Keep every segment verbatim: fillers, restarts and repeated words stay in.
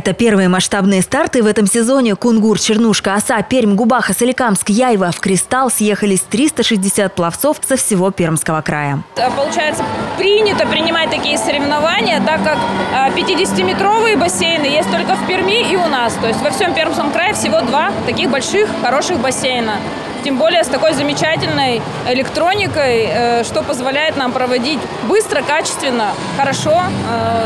Это первые масштабные старты в этом сезоне. Кунгур, Чернушка, Оса, Пермь, Губаха, Соликамск, Яйва. В Кристалл съехались триста шестьдесят пловцов со всего Пермского края. Получается, принято принимать такие соревнования, так как пятидесятиметровые бассейны есть только в Перми и у нас. То есть во всем Пермском крае всего два таких больших, хороших бассейна. Тем более с такой замечательной электроникой, что позволяет нам проводить быстро, качественно, хорошо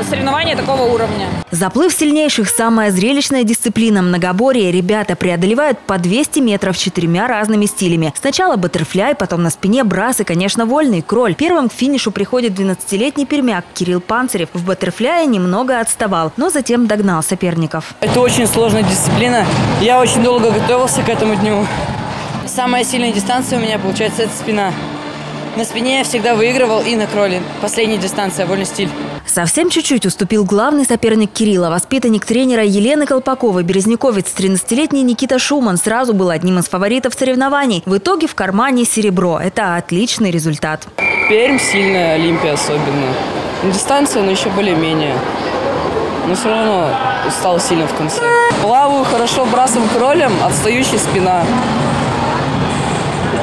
соревнования такого уровня. Заплыв сильнейших – самая зрелищная дисциплина многоборья. Ребята преодолевают по двести метров четырьмя разными стилями. Сначала баттерфляй, потом на спине брас и, конечно, вольный кроль. Первым к финишу приходит двенадцатилетний пермяк Кирилл Панцирев. В баттерфляе немного отставал, но затем догнал соперников. Это очень сложная дисциплина. Я очень долго готовился к этому дню. Самая сильная дистанция у меня, получается, это спина. На спине я всегда выигрывал и на кроле. Последняя дистанция, вольный стиль. Совсем чуть-чуть уступил главный соперник Кирилла, воспитанник тренера Елены Колпаковой, березняковец, тринадцатилетний Никита Шуман. Сразу был одним из фаворитов соревнований. В итоге в кармане серебро. Это отличный результат. Пермь сильная, Олимпия особенно. Дистанция, но еще более-менее. Но все равно устал сильно в конце. Плаваю хорошо брасом кролем, отстающая спина.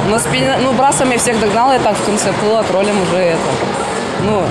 Но спина, ну, брасом я всех догнала, я так в конце плыла, кролем уже это, ну,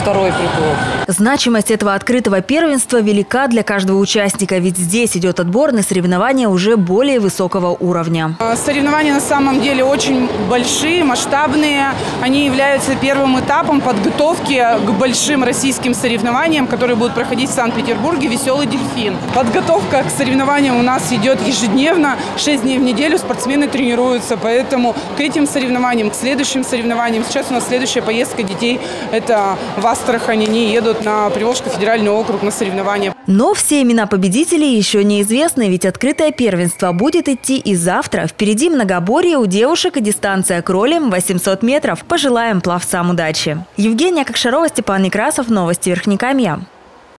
второй приплыл. Значимость этого открытого первенства велика для каждого участника, ведь здесь идет отбор на соревнования уже более высокого уровня. Соревнования на самом деле очень большие, масштабные. Они являются первым этапом подготовки к большим российским соревнованиям, которые будут проходить в Санкт-Петербурге, «Веселый дельфин». Подготовка к соревнованиям у нас идет ежедневно, шесть дней в неделю спортсмены тренируются. Поэтому к этим соревнованиям, к следующим соревнованиям, сейчас у нас следующая поездка детей – это в Астрахань, они едут на Приволжский федеральный округ на соревнования. Но все имена победителей еще неизвестны, ведь открытое первенство будет идти и завтра. Впереди многоборье у девушек и дистанция кролем восемьсот метров. Пожелаем пловцам удачи. Евгения Кокшарова, Степан Некрасов. Новости Верхнекамья.